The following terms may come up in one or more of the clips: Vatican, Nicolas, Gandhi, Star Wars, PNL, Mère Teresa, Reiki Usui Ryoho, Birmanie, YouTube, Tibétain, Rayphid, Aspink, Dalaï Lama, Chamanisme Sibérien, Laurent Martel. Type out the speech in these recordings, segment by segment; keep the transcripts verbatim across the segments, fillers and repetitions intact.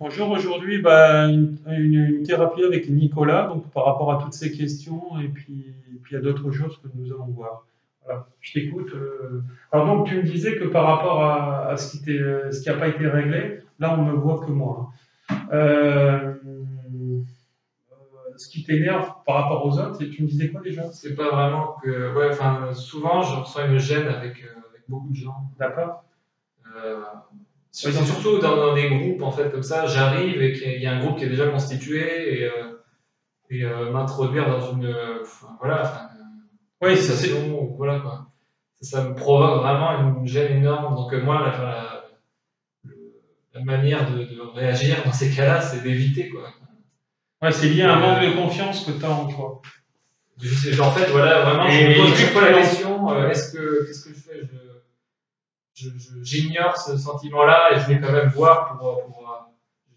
Bonjour, aujourd'hui bah, une, une, une thérapie avec Nicolas, donc par rapport à toutes ces questions et puis, et puis à d'autres choses que nous allons voir. Voilà, je t'écoute. Euh... Alors donc tu me disais que par rapport à, à ce qui n'a pas été réglé, là on ne voit que moi. Euh... Ce qui t'énerve par rapport aux autres, et tu me disais quoi déjà? C'est pas vraiment que... Ouais, enfin, souvent, je ressens une gêne avec, euh, avec beaucoup de gens. D'accord. Euh, sur, surtout dans, dans des groupes, en fait, comme ça, j'arrive et qu'il y a un groupe qui est déjà constitué, et, euh, et euh, m'introduire dans une... Euh, voilà, une ouais, station, voilà, quoi. Ça, ça me provoque vraiment une gêne énorme. Donc euh, moi, la, la, la manière de, de réagir dans ces cas-là, c'est d'éviter, quoi. Ouais, c'est lié à un manque euh, de confiance que tu as en toi. Je sais, en fait, voilà, vraiment, et je me pose pas la question, euh, est-ce que, qu'est-ce que je fais? Je, je, je, j'ignore ce sentiment-là et je vais quand même voir pour, pour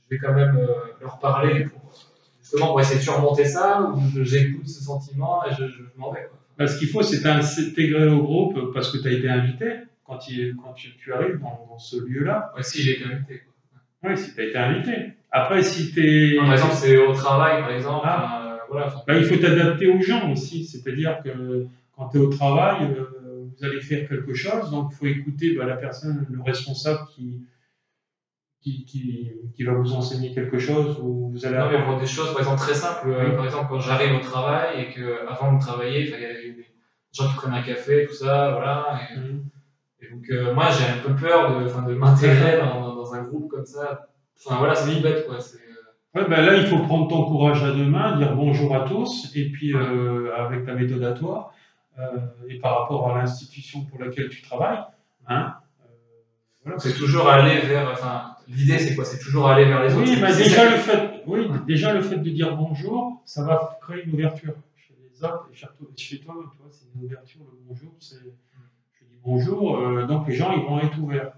je vais quand même euh, leur parler pour, justement, pour essayer de surmonter ça, ou j'écoute ce sentiment et je, je m'en vais, quoi. Bah, ce qu'il faut, c'est t'intégrer au groupe parce que tu as été invité quand, il, quand tu, tu arrives dans, dans ce lieu-là. Ouais, si j'ai été invité, quoi. Oui, si tu as été invité. Après, si tu es... Par exemple, c'est au travail, par exemple. Ah. Euh, voilà, enfin... ben, il faut t'adapter aux gens aussi. C'est-à-dire que quand tu es au travail, euh, vous allez faire quelque chose. Donc, il faut écouter ben, la personne, le responsable qui, qui, qui, qui va vous enseigner quelque chose. Ou vous allez... Non, mais pour des choses, par exemple, très simples. Oui. Par exemple, quand j'arrive au travail et qu'avant de travailler, il y a des gens qui prennent un café, tout ça, voilà. Et, mm. et donc, euh, moi, j'ai un peu peur de, de m'intégrer dans... un groupe comme ça, enfin voilà, c'est une bête, quoi. Ouais, ben là il faut prendre ton courage à deux mains, dire bonjour à tous, et puis ouais. euh, avec ta méthode à toi, euh, et par rapport à l'institution pour laquelle tu travailles, hein, euh, voilà, c'est toujours aller vers, enfin l'idée c'est quoi, c'est toujours aller vers les oui, autres. Ben déjà le fait, oui, ouais. déjà le fait de dire bonjour, ça va créer une ouverture. Chez les autres, et chez toi, chez toi, toi c'est une ouverture, le bonjour, c'est, je dis bonjour, euh, donc les gens ils vont être ouverts.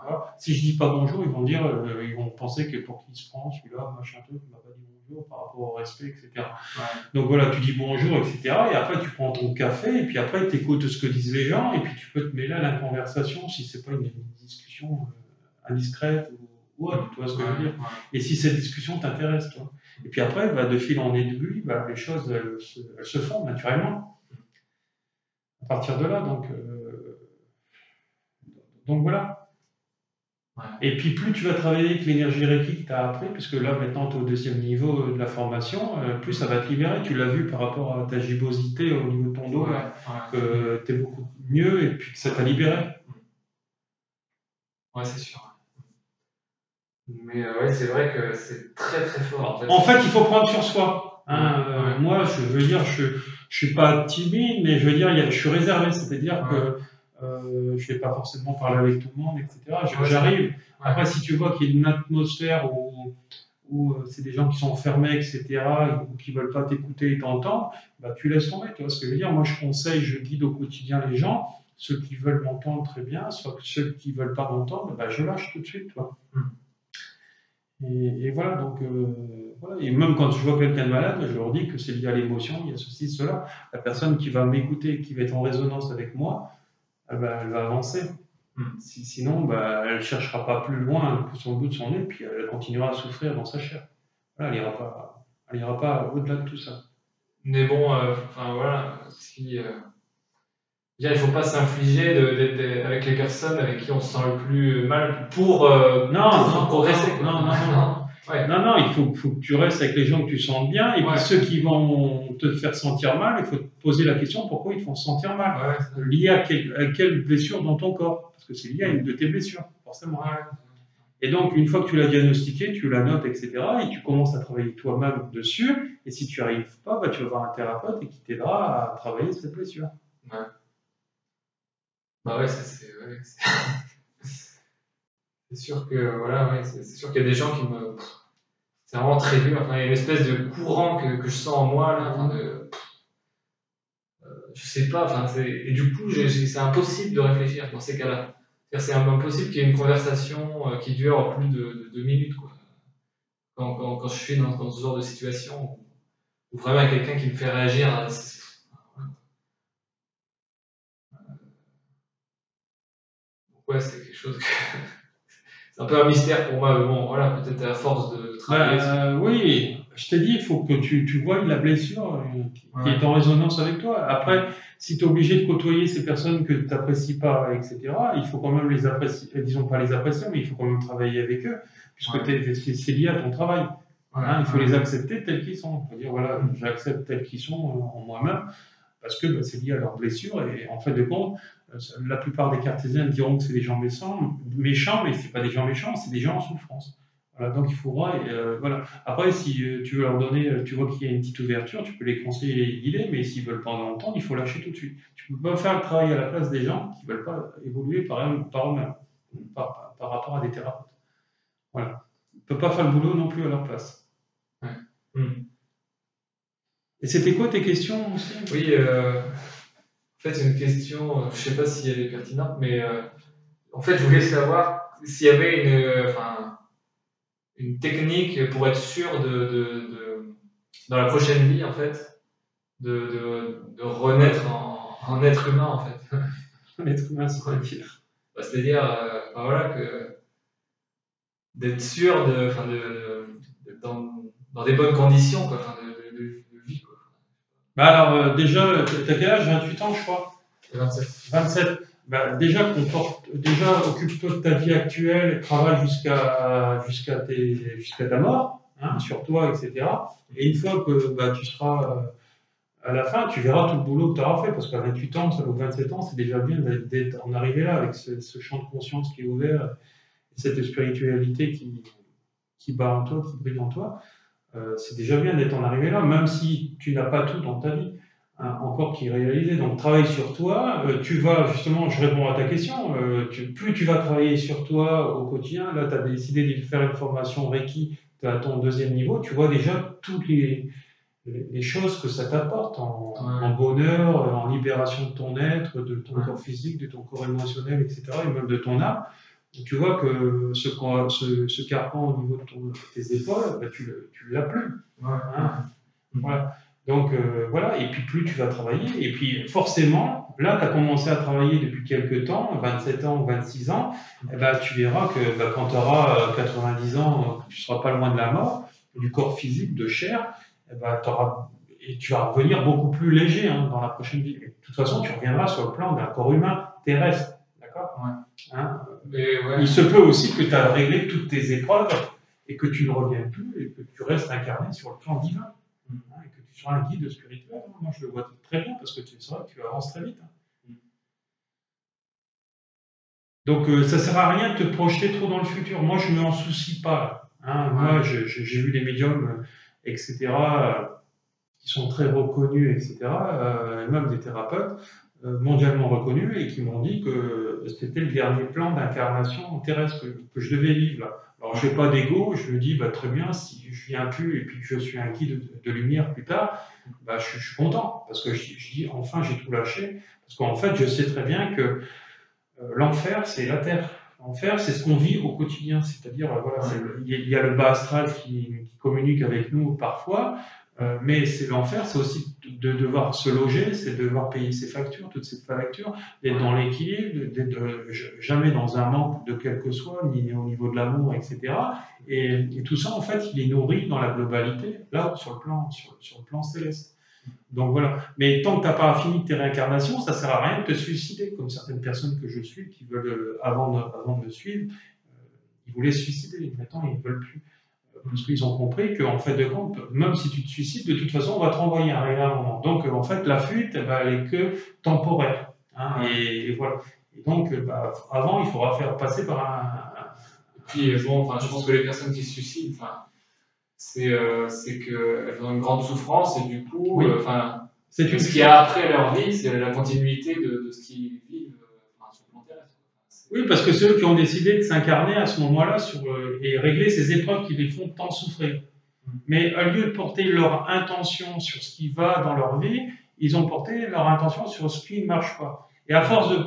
Voilà. Si je dis pas bonjour, ils vont dire, euh, ils vont penser que pour qui se prend celui-là, machin truc, il m'a pas dit bonjour par rapport au respect, et cetera. Ouais. Donc voilà, tu dis bonjour, et cetera. Et après, tu prends ton café, et puis après, tu écoutes ce que disent les gens, et puis tu peux te mêler à la conversation si c'est pas une, une discussion euh, indiscrète ou autre, tu vois ce que ouais. je veux dire. Et si cette discussion t'intéresse, toi. Et puis après, bah, de fil en aiguille, bah, les choses elles, elles se font naturellement. À partir de là, donc, euh... donc voilà. Et puis plus tu vas travailler avec l'énergie Reiki que tu as appris, parce que là maintenant tu es au deuxième niveau de la formation, plus ça va te libérer. Tu l'as vu par rapport à ta gibosité au niveau de ton dos, ouais, ouais. que tu es beaucoup mieux et puis que ça t'a libéré. Ouais, c'est sûr. Mais euh, ouais, c'est vrai que c'est très très fort. En fait, en fait il faut prendre sur soi. Hein, ouais. Euh, moi, je veux dire, je ne suis pas timide, mais je veux dire, je suis réservé, c'est-à-dire ouais. que... Euh, je vais pas forcément parler avec tout le monde, et cetera. J'arrive. Après, si tu vois qu'il y a une atmosphère où, où c'est des gens qui sont fermés, et cetera, ou qui veulent pas t'écouter et t'entendre, bah, tu laisses tomber. Tu vois ce que je veux dire? Moi, je conseille, je guide au quotidien les gens. Ceux qui veulent m'entendre, très bien. Soit que ceux qui veulent pas m'entendre, bah, je lâche tout de suite. Toi. Et, et voilà, donc, euh, voilà. Et même quand je vois quelqu'un de malade, je leur dis que c'est lié à l'émotion, il y a ceci, cela. La personne qui va m'écouter, qui va être en résonance avec moi, elle va, elle va avancer. Hmm. Si, sinon, bah, elle ne cherchera pas plus loin sur le bout de son nez, puis elle continuera à souffrir dans sa chair. Voilà, elle n'ira pas, elle ira pas au-delà de tout ça. Mais bon, euh, enfin voilà, si, euh, déjà, il ne faut pas s'infliger avec les personnes avec qui on se sent le plus mal pour, euh, non, pour non, progresser. Non, non, non, non. Ouais. Non, non, il faut, faut que tu restes avec les gens que tu sens bien, et ouais. puis ceux qui vont te faire sentir mal, il faut te poser la question pourquoi ils te font sentir mal, ouais. lié à, quel, à quelle blessure dans ton corps, parce que c'est lié à une de tes blessures, forcément. Ouais. Et donc, une fois que tu l'as diagnostiqué, tu la notes, et cetera, et tu commences à travailler toi-même dessus, et si tu n'y arrives pas, bah, tu vas voir un thérapeute et qui t'aidera à travailler cette blessure. Ouais. Bah ouais, ça c'est... Ouais, c'est sûr que voilà, ouais, c'est sûr qu'il y a des gens qui me... C'est vraiment très dur. Enfin, il y a une espèce de courant que, que je sens en moi, là. Enfin, de... euh, je sais pas. Enfin, et du coup, c'est impossible de réfléchir dans ces cas-là. C'est impossible qu'il y ait une conversation euh, qui dure plus de, de deux minutes, quoi. Quand, quand, quand je suis dans, dans ce genre de situation, ou vraiment quelqu'un qui me fait réagir. Hein, ouais, c'est quelque chose que... C'est un peu un mystère pour moi, mais bon, voilà, peut-être à force de travailler. Euh, oui, je t'ai dit, il faut que tu, tu vois la blessure qui, ouais. qui est en résonance avec toi. Après, si tu es obligé de côtoyer ces personnes que tu n'apprécies pas, et cetera, il faut quand même les apprécier, disons pas les apprécier, mais il faut quand même travailler avec eux, puisque ouais. c'est lié à ton travail. Voilà, hein, il faut ouais. les accepter tels qu'ils sont. Il faut dire, voilà, j'accepte tels qu'ils sont en moi-même, parce que bah, c'est lié à leurs blessures, et en fait de compte, la plupart des cartésiens diront que c'est des gens méchants, méchants mais c'est pas des gens méchants, c'est des gens en souffrance. Voilà, donc il faudra, euh, voilà. Après, si euh, tu veux leur donner, tu vois qu'il y a une petite ouverture, tu peux les conseiller et les guider, mais s'ils veulent pas en entendre, il faut lâcher tout de suite. Tu peux pas faire le travail à la place des gens qui veulent pas évoluer par eux-mêmes, par, par, par rapport à des thérapeutes. Voilà. Tu peux pas faire le boulot non plus à leur place. Ouais. Mmh. Et c'était quoi tes questions aussi? Oui, euh, en fait, une question, euh, je sais pas si elle est pertinente, mais euh, en fait, je voulais savoir s'il y avait une, euh, enfin, une technique pour être sûr de, de, de, dans la prochaine vie, en fait, de, de, de renaître en, en être humain, en fait. En être humain, c'est quoi dire? Bah, c'est-à-dire, euh, ben voilà, que d'être sûr de, de, de, de dans, dans des bonnes conditions, quoi. Bah alors, euh, déjà, t'as quel âge? vingt-huit ans, je crois. vingt-sept. vingt-sept. Bah, déjà, comporte, déjà, occupe-toi de ta vie actuelle, travaille jusqu'à jusqu'à jusqu'à ta mort, hein, sur toi, et cetera. Et une fois que bah, tu seras euh, à la fin, tu verras tout le boulot que tu auras fait, parce qu'à vingt-huit ans, ça vaut vingt-sept ans, c'est déjà bien d'être en arrivé là, avec ce, ce champ de conscience qui est ouvert, cette spiritualité qui, qui bat en toi, qui brille en toi. Euh, c'est déjà bien d'être en arrivé là, même si tu n'as pas tout dans ta vie, hein, encore qui est réalisé. Donc travaille sur toi, euh, tu vas justement, je réponds à ta question, euh, tu, plus tu vas travailler sur toi au quotidien, là tu as décidé de faire une formation Reiki, tu es à ton deuxième niveau, tu vois déjà toutes les, les choses que ça t'apporte en, ouais. en bonheur, en libération de ton être, de ton ouais. corps physique, de ton corps émotionnel, et cetera, et même de ton âme. Tu vois que ce, ce, ce carcan au niveau de, ton, de tes épaules, bah, tu ne l'as plus. Ouais. Hein, mmh. Voilà. Donc euh, voilà, et puis plus tu vas travailler, et puis forcément, là tu as commencé à travailler depuis quelques temps, vingt-sept ans ou vingt-six ans, mmh. et bah, tu verras que bah, quand tu auras quatre-vingt-dix ans, tu ne seras pas loin de la mort, du corps physique, de chair, et, bah, t'auras, et tu vas revenir beaucoup plus léger hein, dans la prochaine vie. De toute façon, tu reviendras sur le plan d'un corps humain terrestre. Ouais. Hein mais ouais. Il se peut aussi que tu as réglé toutes tes épreuves et que tu ne reviennes plus et que tu restes incarné sur le plan divin mm. hein, et que tu sois un guide spirituel. Moi je le vois très bien parce que tu sais que tu avances très vite. Hein. Mm. Donc euh, ça ne sert à rien de te projeter trop dans le futur. Moi je ne m'en soucie pas. Hein. Ouais. Moi j'ai vu des médiums, et cetera, euh, qui sont très reconnus, et cetera, euh, et même des thérapeutes. Mondialement reconnus et qui m'ont dit que c'était le dernier plan d'incarnation terrestre que, que je devais vivre là. Alors je n'ai pas d'ego, je me dis bah, très bien, si je viens plus et puis que je suis un guide de, de lumière plus tard, bah, je, je suis content parce que je, je dis enfin j'ai tout lâché parce qu'en fait je sais très bien que euh, l'enfer c'est la terre. L'enfer c'est ce qu'on vit au quotidien, c'est-à-dire voilà, il y, y a le bas astral qui, qui communique avec nous parfois. Euh, mais c'est l'enfer, c'est aussi de devoir se loger, c'est de devoir payer ses factures, toutes ses factures, d'être dans l'équilibre, d'être de, jamais dans un manque de quel que soit, ni au niveau de l'amour, et cetera. Et, et tout ça, en fait, il est nourri dans la globalité, là, sur le plan, sur, sur le plan céleste. Donc voilà. Mais tant que tu n'as pas fini tes réincarnations, ça ne sert à rien de te suicider, comme certaines personnes que je suis qui veulent, avant de, avant de me suivre, euh, ils voulaient se suicider, maintenant ils ne veulent plus. Parce qu'ils ont compris qu'en fait de compte, même si tu te suicides, de toute façon, on va te renvoyer à un moment. Donc, en fait, la fuite, elle est que temporaire. Hein, et, et voilà. Et donc, bah, avant, il faudra faire passer par un. Puis, bon, enfin, je pense que les personnes qui se suicident, enfin, c'est euh, qu'elles ont une grande souffrance et du coup, oui. enfin, euh, c'est ce qu'il y a après leur vie, c'est la continuité de, de ce qu'ils vivent enfin, sur le plan terrestre. Oui, parce que ceux qui ont décidé de s'incarner à ce moment-là euh, et régler ces épreuves qui les font tant souffrir. Mais au lieu de porter leur intention sur ce qui va dans leur vie, ils ont porté leur intention sur ce qui ne marche pas. Et à force de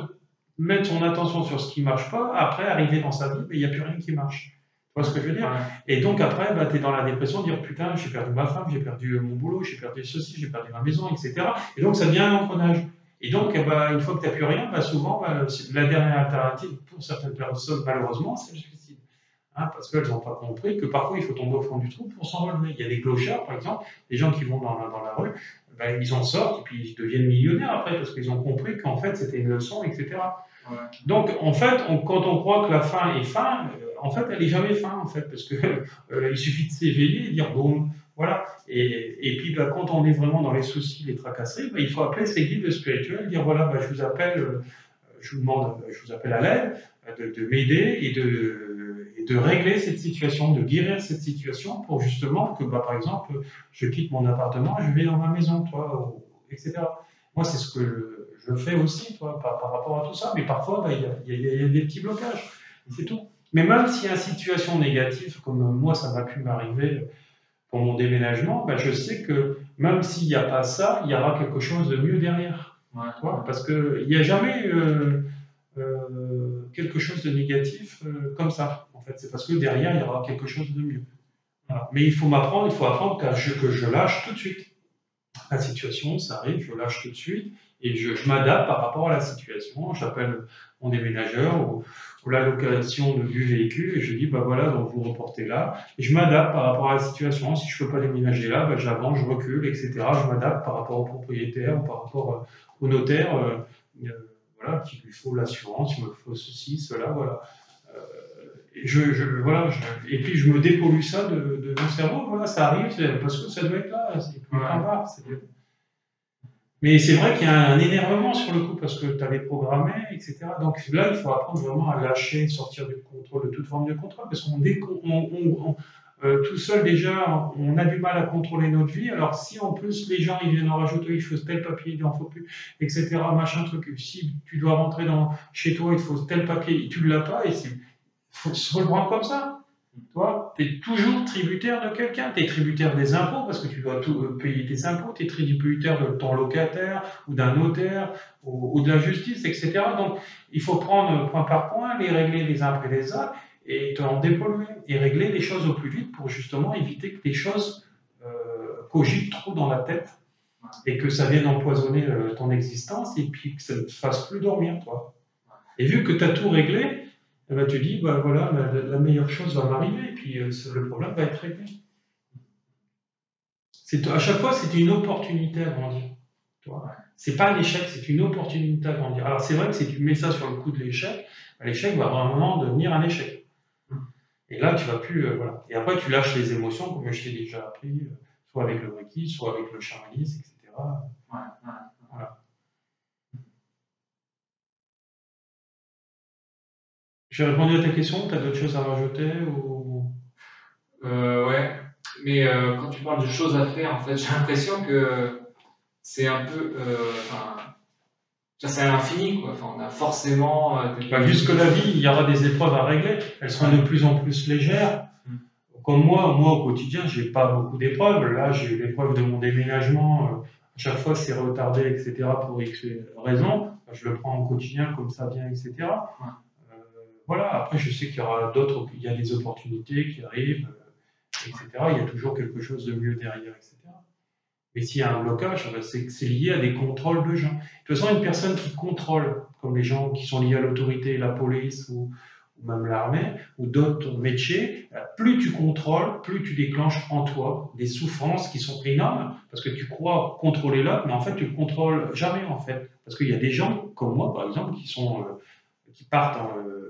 mettre son intention sur ce qui ne marche pas, après, arriver dans sa vie, il n'y a plus rien qui marche. Tu vois ce que je veux dire? Et donc après, bah, tu es dans la dépression, dire putain, j'ai perdu ma femme, j'ai perdu mon boulot, j'ai perdu ceci, j'ai perdu ma maison, et cetera. Et donc ça devient un engrenage. Et donc, bah, une fois que tu n'as plus rien, bah, souvent, bah, la dernière alternative pour certaines personnes, malheureusement, c'est le suicide. hein, parce qu'elles n'ont pas compris que parfois il faut tomber au fond du trou pour s'en relever. Il y a des clochards, par exemple, des gens qui vont dans la, dans la rue, ben, ils en sortent et puis ils deviennent millionnaires après, parce qu'ils ont compris qu'en fait c'était une leçon, et cetera. Ouais. Donc en fait, on, quand on croit que la fin est fin, euh, en fait elle n'est jamais fin, en fait, parce qu'il euh, suffit de s'éveiller et dire boum. Voilà. Et, et puis, bah, quand on est vraiment dans les soucis, les tracasseries, bah, il faut appeler ses guides spirituels, dire voilà, bah, je vous appelle, je vous demande, je vous appelle à l'aide, de, de m'aider et de, et de régler cette situation, de guérir cette situation pour justement que, bah, par exemple, je quitte mon appartement, je vais dans ma maison, toi, et cetera. Moi, c'est ce que je fais aussi, toi, par, par rapport à tout ça, mais parfois, bah, il y, y, y a des petits blocages, c'est tout. Mais même s'il y a une situation négative, comme moi, ça m'a pu m'arriver. Pour mon déménagement, ben je sais que même s'il n'y a pas ça, il y aura quelque chose de mieux derrière. Ouais. Toi, parce qu'il n'y a jamais euh, euh, quelque chose de négatif euh, comme ça. En fait, c'est parce que derrière, il y aura quelque chose de mieux. Voilà. Mais il faut m'apprendre, il faut apprendre que je, que je lâche tout de suite. La situation, ça arrive, je lâche tout de suite et je, je m'adapte par rapport à la situation. J'appelle mon déménageur ou, ou la location de, du véhicule et je dis, bah voilà, donc vous reportez là. Et je m'adapte par rapport à la situation. Si je ne peux pas déménager là, bah j'avance, je recule, et cetera. Je m'adapte par rapport au propriétaire ou par rapport au notaire, euh, euh, voilà, qu'il lui faut l'assurance, il me faut ceci, cela, voilà. Euh, et, je, je, voilà je, et puis je me dépollue ça de, de mon cerveau, voilà, ça arrive parce que ça doit être là, c'est plus grave. Mais c'est vrai qu'il y a un énervement sur le coup parce que tu avais programmé, et cetera. Donc là, il faut apprendre vraiment à lâcher, sortir du contrôle, de toute forme de contrôle, parce qu'on euh, tout seul déjà, on a du mal à contrôler notre vie. Alors si en plus les gens ils viennent en rajouter, il faut tel papier, il n'en faut plus, et cetera. Machin truc. Si tu dois rentrer dans chez toi, il te faut tel papier, tu ne l'as pas, et il faut se reprendre comme ça. Toi, tu es toujours tributaire de quelqu'un, tu es tributaire des impôts parce que tu dois tout, euh, payer tes impôts, tu es tributaire de ton locataire ou d'un notaire ou, ou de la justice, et cetera. Donc, il faut prendre point par point, les régler les uns après les autres et t'en dépolluer et régler les choses au plus vite pour justement éviter que les choses euh, cogitent trop dans la tête et que ça vienne empoisonner euh, ton existence et puis que ça ne te fasse plus dormir, toi. Et vu que tu as tout réglé, eh bien, tu dis, bah, voilà, la, la meilleure chose va m'arriver, et puis euh, le problème va être réglé. À chaque fois, c'est une opportunité à grandir. Ce n'est pas un échec, c'est une opportunité à grandir. Alors, c'est vrai que si tu mets ça sur le coup de l'échec, bah, l'échec va vraiment devenir un échec. Et là, tu vas plus. Euh, voilà. Et après, tu lâches les émotions, comme je t'ai déjà appris, euh, soit avec le Reiki, soit avec le chamanisme, et cetera. Ouais, ouais. Voilà. J'ai répondu à ta question, tu as d'autres choses à rajouter ou... euh, Ouais, mais euh, quand tu parles de choses à faire, en fait, j'ai l'impression que c'est un peu... Euh, c'est à l'infini, quoi. Enfin, on a forcément... Euh, des... bah, jusque la vie, il y aura des épreuves à régler. Elles seront de plus en plus légères. Hum. Comme moi, moi au quotidien, je n'ai pas beaucoup d'épreuves. Là, j'ai eu l'épreuve de mon déménagement. Euh, à chaque fois, c'est retardé, et cetera pour X raisons. Enfin, je le prends au quotidien comme ça vient, et cetera. Ouais. Voilà, après je sais qu'il y aura d'autres, il y a des opportunités qui arrivent, et cetera. Il y a toujours quelque chose de mieux derrière, et cetera. Mais s'il y a un blocage, c'est lié à des contrôles de gens. De toute façon, une personne qui contrôle, comme les gens qui sont liés à l'autorité, la police ou, ou même l'armée, ou d'autres métiers, plus tu contrôles, plus tu déclenches en toi des souffrances qui sont énormes, parce que tu crois contrôler l'autre, mais en fait tu ne contrôles jamais en fait. Parce qu'il y a des gens, comme moi par exemple, qui, sont, euh, qui partent en... Euh,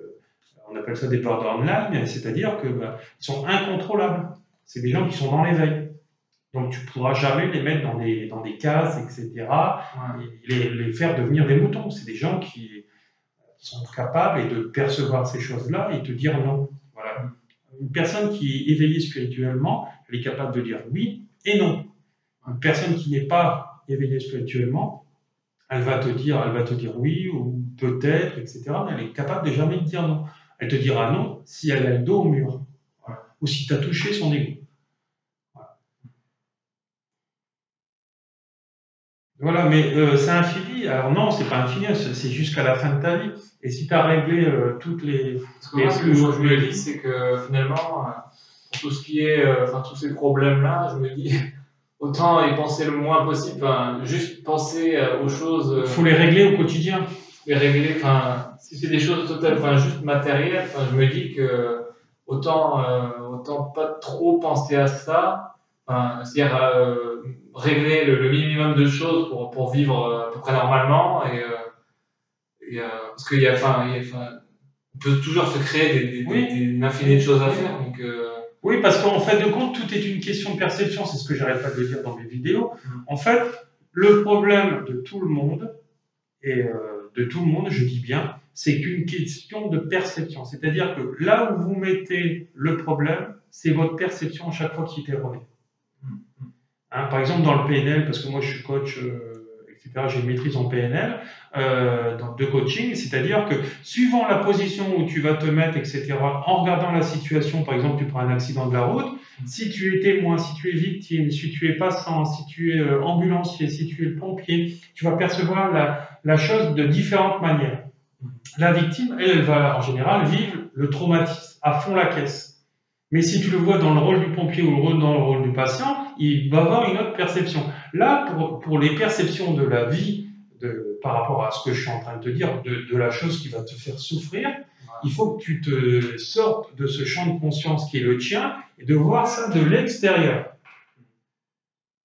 on appelle ça des borderline, c'est-à-dire qu'ils bah, sont incontrôlables. C'est des gens qui sont dans l'éveil. Donc tu ne pourras jamais les mettre dans des, dans des cases, et cetera. Ouais. Et les, les faire devenir des moutons. C'est des gens qui, qui sont capables de percevoir ces choses-là et de dire non. Voilà. Une personne qui est éveillée spirituellement, elle est capable de dire oui et non. Une personne qui n'est pas éveillée spirituellement, elle va te dire, elle va te dire oui ou peut-être, et cetera. Mais elle est capable de jamais te dire non. Elle te dira non si elle a le dos au mur, voilà. Ou si tu as touché son ego. Voilà, voilà, mais euh, c'est infini. Alors non, c'est pas infini, c'est jusqu'à la fin de ta vie. Et si tu as réglé euh, toutes les... Parce que moi, ce que je me dis, c'est que finalement, pour tout ce qui est... Euh, enfin, tous ces problèmes-là, je me dis... Autant y penser le moins possible, hein, juste penser aux choses... Il euh... faut les régler au quotidien. Les régler, enfin... Si c'est des choses totales, enfin, juste matérielles, enfin, je me dis que autant, euh, autant pas trop penser à ça, enfin, c'est-à-dire euh, régler le, le minimum de choses pour, pour vivre à peu près normalement, et, euh, et, euh, parce qu'il y a, enfin, il y a, enfin, on peut toujours se créer des, des, oui. des, des infinités de choses à faire. Donc, euh... oui, parce qu'en fin de compte, tout est une question de perception, c'est ce que j'arrête pas de dire dans mes vidéos. Mmh. En fait, le problème de tout le monde, et euh, de tout le monde, je dis bien, c'est qu'une question de perception. C'est-à-dire que là où vous mettez le problème, c'est votre perception à chaque fois qui est erronée. Hein, par exemple, dans le P N L, parce que moi je suis coach, euh, et cetera, j'ai une maîtrise en P N L, euh, de coaching, c'est-à-dire que suivant la position où tu vas te mettre, et cetera, en regardant la situation, par exemple, tu prends un accident de la route, si tu es témoin, si tu es victime, si tu es passant, si tu es ambulancier, si tu es pompier, tu vas percevoir la, la chose de différentes manières. La victime, elle, elle va en général vivre le traumatisme à fond la caisse. Mais si tu le vois dans le rôle du pompier ou dans le rôle du patient, il va avoir une autre perception. Là, pour, pour les perceptions de la vie, de, par rapport à ce que je suis en train de te dire, de, de la chose qui va te faire souffrir, voilà. Il faut que tu te sortes de ce champ de conscience qui est le tien et de voir ça de l'extérieur.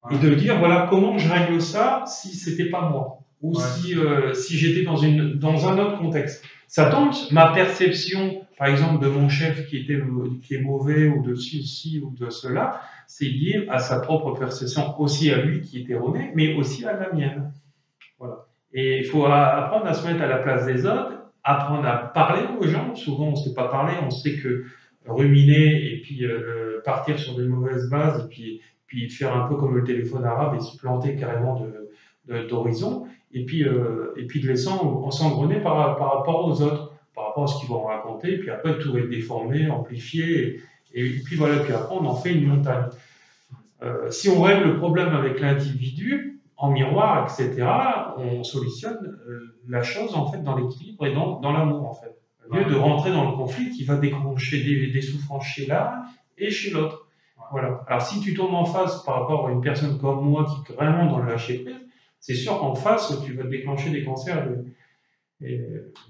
Voilà. Et de dire, voilà, comment je règle ça si c'était pas moi ? Ou ouais. si, euh, si j'étais dans, une, dans un autre contexte. Ça tombe, ma perception, par exemple, de mon chef qui, était, qui est mauvais, ou de ceci, ou de cela, c'est lié à sa propre perception, aussi à lui qui est erroné, mais aussi à la mienne. Voilà. Et il faut apprendre à se mettre à la place des autres, apprendre à parler aux gens. Souvent, on ne sait pas parler, on sait que ruminer, et puis euh, partir sur des mauvaises bases, et puis, puis faire un peu comme le téléphone arabe, et se planter carrément d'horizon. Et puis, euh, et puis de laissant s'engrener par, par rapport aux autres, par rapport à ce qu'ils vont raconter, et puis après tout va être déformé, amplifié, et, et puis voilà, puis après on en fait une montagne. Euh, si on règle le problème avec l'individu, en miroir, et cetera, on solutionne euh, la chose en fait dans l'équilibre et dans, dans l'amour en fait, au lieu de rentrer dans le conflit qui va déclencher des, des souffrances chez l'un et chez l'autre. Voilà. Alors si tu tombes en face par rapport à une personne comme moi qui est vraiment dans le lâcher prise, c'est sûr qu'en face, tu vas déclencher des cancers et, et,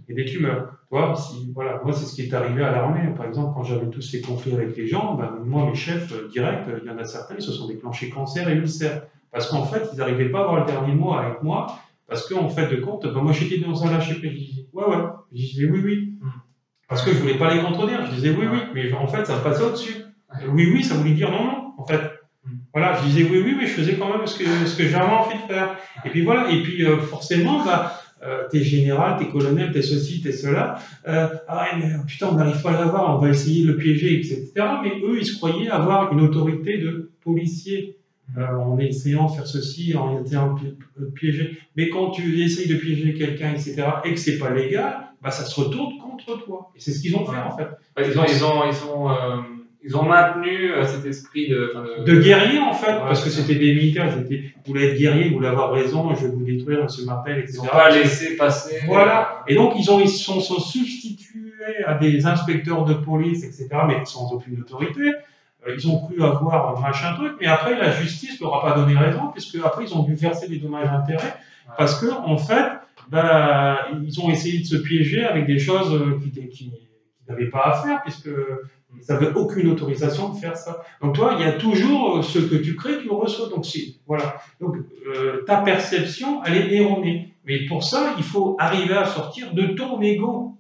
et des tumeurs. Toi, si, voilà, moi, c'est ce qui est arrivé à l'armée. Par exemple, quand j'avais tous ces conflits avec les gens, ben, moi, mes chefs directs, il y en a certains, ils se sont déclenchés cancers et ulcères. Parce qu'en fait, ils n'arrivaient pas à avoir le dernier mot avec moi. Parce qu'en fait de compte, ben, moi, j'étais dans un lâcher prise. Je disais, ouais, ouais. Je disais, oui, oui. Parce que je ne voulais pas les contredire. Je disais, oui, oui. Mais en fait, ça me passait au-dessus. Oui, oui, ça voulait dire non, non, en fait. Voilà, je disais oui, oui, mais je faisais quand même ce que, ce que j'avais envie de faire. Et puis voilà, et puis euh, forcément, bah, euh, t'es général, t'es colonel, t'es ceci, t'es cela. Euh, ah ouais, mais putain, on n'arrive pas à l'avoir, on va essayer de le piéger, et cetera. Mais eux, ils se croyaient avoir une autorité de policier euh, en essayant de faire ceci, en essayant de piéger. Mais quand tu essayes de piéger quelqu'un, et cetera, et que c'est pas légal, bah ça se retourne contre toi. Et c'est ce qu'ils ont fait, en fait. Ils ont, ils ont, ils ont. Euh... Ils ont maintenu cet esprit de... Enfin, de... de guerrier, en fait, ouais, parce que c'était des militaires, c'était « vous voulez être guerrier, vous voulez avoir raison, je vais vous détruire, monsieur Martel, et cetera » Ils n'ont pas laissé passer... Voilà, et donc ils ont, ils sont, sont substitués à des inspecteurs de police, et cetera, mais sans aucune autorité. Ils ont cru avoir machin truc, mais après, la justice ne leur a pas donné raison, puisque après, ils ont dû verser des dommages d'intérêt, ouais. Parce que en fait, bah, ils ont essayé de se piéger avec des choses qui, qui n'avaient pas à faire, puisque... Ils n'avaient aucune autorisation de faire ça. Donc toi, il y a toujours ce que tu crées, tu le reçois. Donc voilà. Donc euh, ta perception, elle est erronée. Mais pour ça, il faut arriver à sortir de ton ego.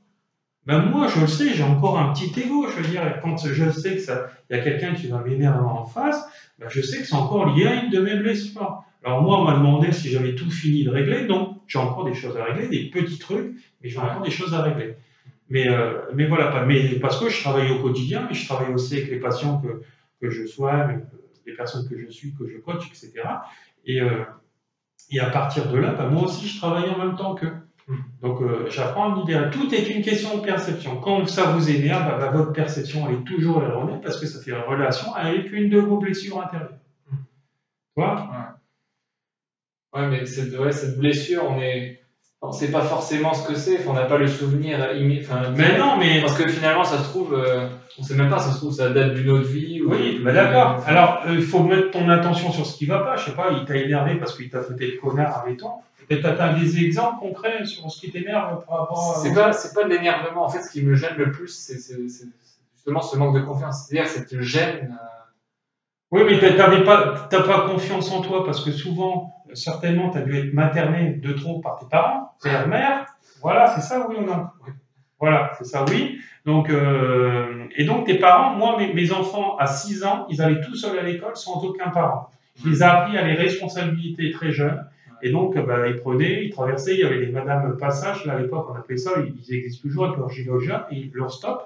Ben moi, je le sais, j'ai encore un petit ego. Je veux dire, quand je sais que ça, il y a quelqu'un qui va m'énerver en face, ben je sais que c'est encore lié à une de mes blessures. Alors moi, on m'a demandé si j'avais tout fini de régler. Non, j'ai encore des choses à régler, des petits trucs, mais j'ai encore des choses à régler. Mais, euh, mais voilà, pas, mais parce que je travaille au quotidien, mais je travaille aussi avec les patients que, que je soigne, les personnes que je suis, que je coach, et cetera. Et, euh, et à partir de là, bah, moi aussi, je travaille en même temps qu'eux. Donc, euh, j'apprends à m'idéal. Tout est une question de perception. Quand ça vous énerve, bah, bah, votre perception, elle est toujours erronée parce que ça fait relation avec une de vos blessures intérieures. Tu vois ? Ouais. Ouais, mais cette, ouais, cette blessure, on est... on ne sait pas forcément ce que c'est, on n'a pas le souvenir. Enfin, mais non, mais... Parce que finalement, ça se trouve, euh, on ne sait même pas, ça se trouve, ça date d'une autre vie. Ou... Oui, bah d'accord. Alors, il euh, faut mettre ton attention sur ce qui ne va pas. Je ne sais pas, il t'a énervé parce qu'il t'a foutu le connard avec toi. Peut-être tu as des exemples concrets sur ce qui t'énerve par rapport à... Ce n'est pas, pas de l'énervement. En fait, ce qui me gêne le plus, c'est justement ce manque de confiance, c'est-à-dire cette gêne. Euh... Oui, mais t'avais pas, t'as pas confiance en toi, parce que souvent, certainement, tu as dû être materné de trop par tes parents, c'est la mère. Voilà, c'est ça, oui, on a. Oui. Voilà, c'est ça, oui. Donc, euh, et donc, tes parents, moi, mes, mes enfants, à six ans, ils allaient tout seuls à l'école sans aucun parent. Je les ai appris à les responsabilités très jeunes. Et donc, bah, ils prenaient, ils traversaient, il y avait des madames passages, là, à l'époque, on appelait ça, ils existent toujours avec leur gilet jaune et leur stop.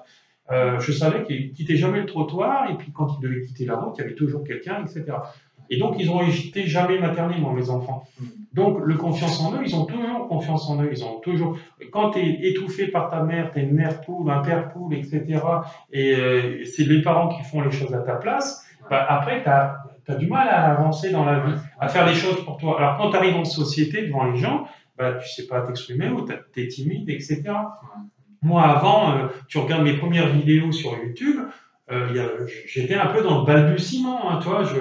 Euh, je savais qu'ils quittaient jamais le trottoir, et puis quand ils devaient quitter la route, il y avait toujours quelqu'un, et cetera. Et donc, ils n'ont été jamais maternés, moi, mes enfants. Donc, le confiance en eux, ils ont toujours confiance en eux. Ils ont toujours. Quand tu es étouffé par ta mère, tu es une mère poule, un père poule, et cetera, et euh, c'est les parents qui font les choses à ta place, bah, après, tu as, as du mal à avancer dans la vie, à faire les choses pour toi. Alors, quand tu arrives en société devant les gens, bah, tu sais pas t'exprimer, ou tu es timide, et cetera. Moi, avant, euh, tu regardes mes premières vidéos sur YouTube. Euh, J'étais un peu dans le balbutiement, hein, toi, je,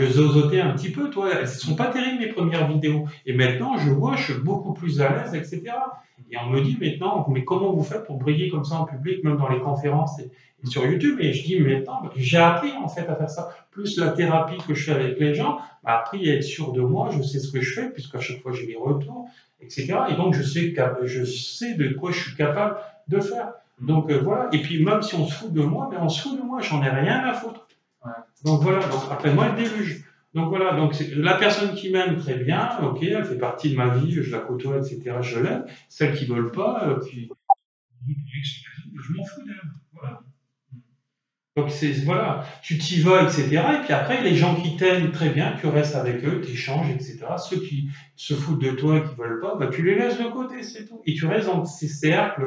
je zozotais un petit peu, toi. Elles ne sont pas terribles, mes premières vidéos. Et maintenant, je vois, je suis beaucoup plus à l'aise, et cetera. Et on me dit maintenant, mais comment vous faites pour briller comme ça en public, même dans les conférences et, et sur YouTube? Et je dis, mais maintenant, bah, j'ai appris en fait à faire ça. Plus la thérapie que je fais avec les gens m'a appris à être sûr de moi, je sais ce que je fais, puisqu'à chaque fois j'ai les retours, et cetera. Et donc, je sais, je sais de quoi je suis capable de faire. Donc euh, voilà, et puis même si on se fout de moi, ben on se fout de moi, j'en ai rien à foutre. Ouais. Donc voilà, donc après moi le déluge. Donc voilà, donc la personne qui m'aime, très bien, ok, elle fait partie de ma vie, je la côtoie, et cetera. Je l'aime. Celles qui ne veulent pas, euh, puis je m'en fous d'elle. Voilà. Donc c'est voilà, tu t'y vas, et cetera. Et puis après, les gens qui t'aiment, très bien, tu restes avec eux, tu échanges, et cetera. Ceux qui se foutent de toi et qui ne veulent pas, ben, tu les laisses de côté, c'est tout. Et tu restes dans ces cercles.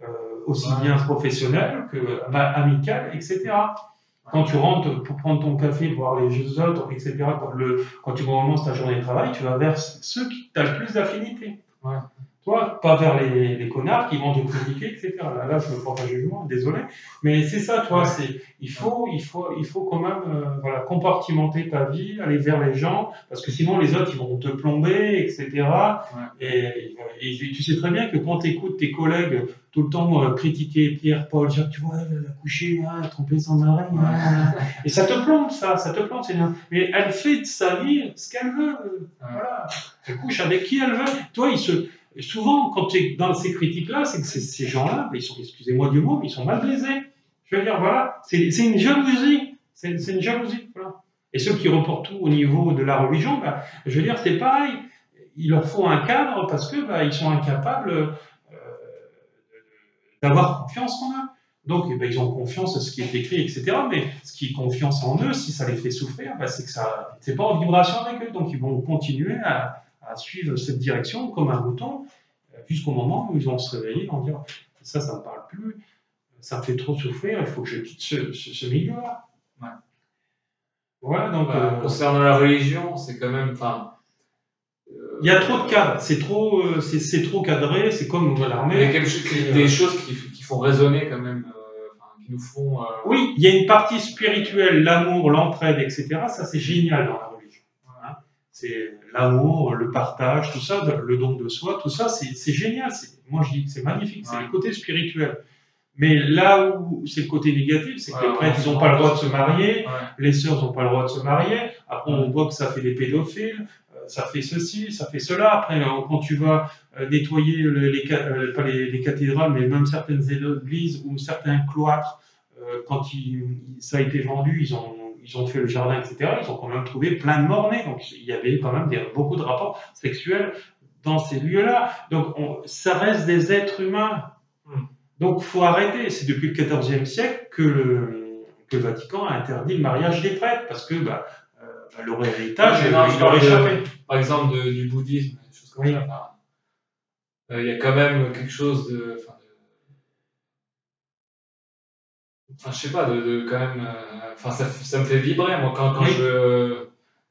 Euh, aussi bien professionnel que bah, amical, et cetera. Quand tu rentres pour prendre ton café, voir les autres, et cetera, quand, le, quand tu commences ta journée de travail, tu vas vers ceux qui t'as le plus d'affinité. Ouais. Toi, pas vers les, les connards qui vont te critiquer, et cetera. Là, là je me porte un jugement, désolé. Mais c'est ça, toi, c'est, il faut, il faut, il faut quand même euh, voilà, compartimenter ta vie, aller vers les gens, parce que sinon les autres, ils vont te plomber, et cetera. Ouais. Et, et, et tu sais très bien que quand tu écoutes tes collègues, tout le temps euh, critiquer Pierre, Paul, dire tu vois, elle a couché, elle a trompé son mari, et ça te plombe, ça, ça te plombe, c'est bien. Mais elle fait de sa vie ce qu'elle veut, euh, voilà. Elle couche avec qui elle veut. Toi, il se, souvent, quand tu es dans ces critiques-là, c'est que ces gens-là, ils sont, excusez-moi du mot, mais ils sont mal baisés. Je veux dire, voilà, c'est une jalousie, c'est une jalousie, voilà. Et ceux qui reportent tout au niveau de la religion, bah, je veux dire, c'est pareil. Il leur faut un cadre parce que bah, ils sont incapables d'avoir confiance en eux. Donc, eh ben, ils ont confiance à ce qui est écrit, et cetera. Mais ce qui est confiance en eux, si ça les fait souffrir, bah, c'est que ça, c'est pas en vibration avec eux. Donc, ils vont continuer à, à suivre cette direction comme un mouton jusqu'au moment où ils vont se réveiller, et vont dire ça, ça me parle plus, ça me fait trop souffrir, il faut que je quitte ce, ce, ce milieu-là. Ouais. Voilà. Donc, bah, euh, concernant la religion, c'est quand même, enfin. Il y a trop de cadres, c'est trop, c'est trop cadré, c'est comme l'armée. Il y a quelque chose, des euh... choses qui, qui font résonner quand même, euh, qui nous font. Euh... Oui, il y a une partie spirituelle, l'amour, l'entraide, et cetera. Ça c'est génial dans la religion. Hein. C'est l'amour, le partage, tout ça, le don de soi, tout ça, c'est génial. Moi je dis que c'est magnifique, ouais. C'est le côté spirituel. Mais là où c'est le côté négatif, c'est que ouais, les prêtres, ils n'ont pas le droit de se marier, ouais. Les sœurs n'ont pas le droit de se marier, après on voit que ça fait des pédophiles, ça fait ceci, ça fait cela, après quand tu vas nettoyer les, les, pas les, les cathédrales, mais même certaines églises ou certains cloîtres, quand ils, ça a été vendu, ils ont, ils ont fait le jardin, et cetera, ils ont quand même trouvé plein de morts-nés, donc il y avait quand même des, beaucoup de rapports sexuels dans ces lieux-là, donc on, ça reste des êtres humains. Donc, il faut arrêter. C'est depuis le quatorzième siècle que le, que le Vatican a interdit le mariage des prêtres, parce que bah, euh, bah, leur héritage, oui, non, il leur échappait. Par exemple, de, du bouddhisme, des choses comme oui. Ça. Il euh, y a quand même quelque chose de. Enfin, de... enfin je sais pas, de, de quand même. Euh, enfin, ça, ça me fait vibrer, moi, quand, quand oui. je.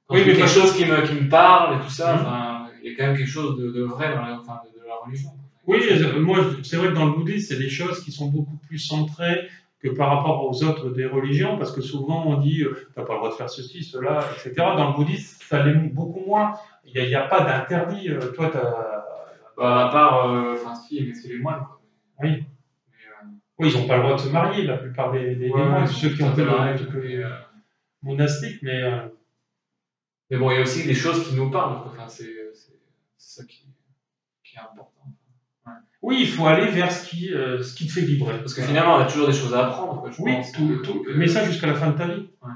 Quand oui, mais quelque chose qui me, qui me parle et tout ça, mm-hmm. Il y a quand même quelque chose de, de vrai dans la, enfin, de, de la religion. Oui, moi, c'est vrai que dans le bouddhisme, c'est des choses qui sont beaucoup plus centrées que par rapport aux autres des religions, parce que souvent on dit, t'as pas le droit de faire ceci, cela, et cetera. Dans le bouddhisme, ça l'est beaucoup moins. Il n'y a, a pas d'interdit. Toi, t'as. Bah, à part, enfin, euh, si, mais c'est les moines, quoi. Oui. Mais, euh... Oui, ils n'ont pas le droit de se marier, la plupart des, des, ouais, des moines, ceux qui ont fait des euh... monastiques, mais... Euh... Mais bon, il y a aussi des choses qui nous parlent, enfin, c'est ça qui, qui est important. Ouais. Oui, il faut aller vers ce qui, euh, ce qui te fait vibrer. Parce que voilà, finalement, on a toujours des choses à apprendre, quoi, je oui, pense. Tout, tout, euh... mais ça jusqu'à la fin de ta vie. Ouais.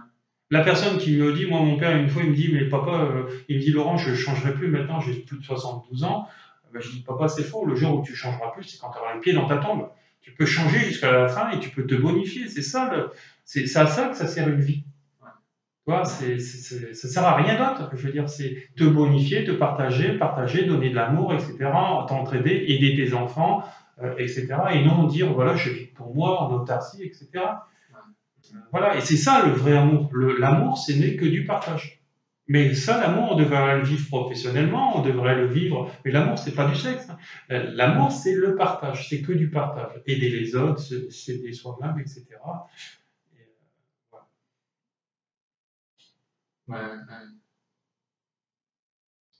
La personne qui me dit, moi, mon père, une fois, il me dit, mais papa, euh, il me dit, Laurent, je ne changerai plus maintenant, j'ai plus de soixante-douze ans. Ben, je dis, papa, c'est faux, le jour où tu changeras plus, c'est quand tu auras le pied dans ta tombe. Tu peux changer jusqu'à la fin et tu peux te bonifier. C'est ça, c'est à ça que ça sert une vie. Ouais. Tu vois, c'est, c'est, ça sert à rien d'autre. Je veux dire, c'est te bonifier, te partager, partager, donner de l'amour, et cetera, t'entraider, aider tes enfants, euh, et cetera. Et non dire, voilà, je vis pour moi, en autarcie, et cetera. Ouais. Voilà, et c'est ça le vrai amour. L'amour, ce n'est que du partage. Mais ça, l'amour, on devrait le vivre professionnellement, on devrait le vivre. Mais l'amour, c'est pas du sexe. L'amour, c'est le partage, c'est que du partage. Aider les autres, s'aider soi-même, et cetera. Et voilà. Ouais, ouais.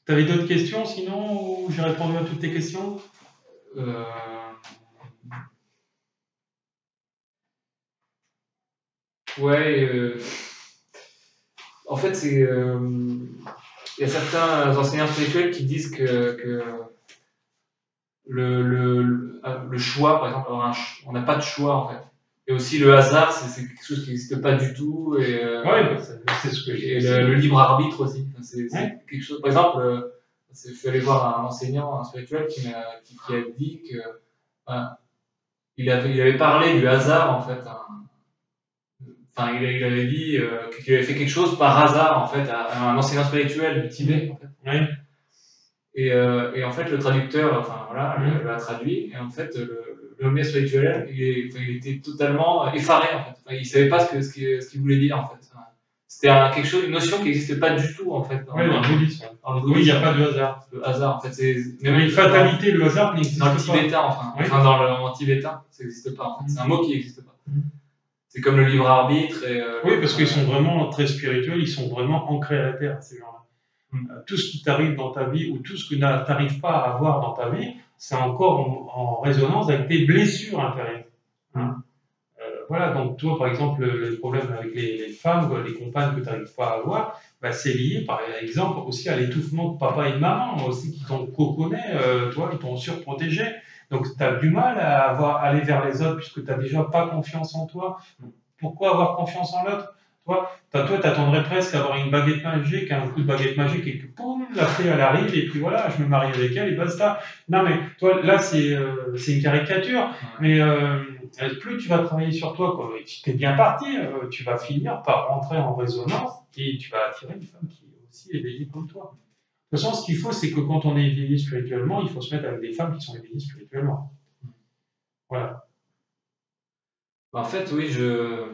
T'avais d'autres questions, sinon, ou j'ai répondu à toutes tes questions? euh... Ouais. Euh... En fait, il euh, y a certains enseignants spirituels qui disent que, que le, le, le choix, par exemple, on n'a pas de choix, en fait. Et aussi, le hasard, c'est quelque chose qui n'existe pas du tout. Et, ouais, c'est ce que j'ai. Et le, le libre arbitre aussi. C'est, ouais, quelque chose. Par exemple, je suis allé voir un enseignant un spirituel qui, a, qui, qui a dit que, enfin, il, avait, il avait parlé du hasard, en fait. Hein. Enfin, il avait dit euh, qu'il avait fait quelque chose par hasard, en fait, à un enseignant spirituel du Tibet, en fait. Oui. Et, euh, et en fait, le traducteur, enfin voilà, mmh, l'a traduit, et en fait, l'homme spirituel, il, est, enfin, il était totalement effaré, en fait. Enfin, il ne savait pas ce qu'il ce qu'il, ce qu'il voulait dire, en fait. C'était un, quelque chose, une notion qui n'existe pas du tout, en fait. En, oui, dans le bouddhisme. Oui, il n'y a pas de hasard. Le hasard, en fait, c'est... Même une fatalité, le hasard n'existe pas. Dans le tibétain, enfin. Oui. Enfin, dans le, en tibétain, ça n'existe pas, en fait. Mmh. C'est un mot qui n'existe pas. Mmh. C'est comme le libre arbitre. Et euh, oui, parce euh, qu'ils sont vraiment très spirituels, ils sont vraiment ancrés à la terre, ces gens-là. Mm. Euh, tout ce qui t'arrive dans ta vie ou tout ce que tu n'arrives pas à avoir dans ta vie, c'est encore en, en résonance avec tes blessures intérieures. Mm. Euh, voilà, donc toi, par exemple, le problème avec les, les femmes, les compagnes que tu n'arrives pas à avoir, bah, c'est lié, par exemple, aussi à l'étouffement de papa et de maman, aussi qui t'ont coconné, euh, toi, ils t'ont surprotégé. Donc, tu as du mal à avoir, à aller vers les autres puisque tu n'as déjà pas confiance en toi. Pourquoi avoir confiance en l'autre? Toi, tu attendrais presque d'avoir une baguette magique, un coup de baguette magique, et que boum, la fée, elle arrive, et puis voilà, je me marie avec elle, et basta. Non, mais toi, là, c'est euh, une caricature, mais euh, plus tu vas travailler sur toi, quoi, et tu t'es bien parti, euh, tu vas finir par rentrer en résonance, et tu vas attirer une femme qui est aussi éveillée comme toi. De toute façon, ce qu'il faut, c'est que quand on est éveillé spirituellement, il faut se mettre avec des femmes qui sont éveillées spirituellement. Voilà. En fait, oui, je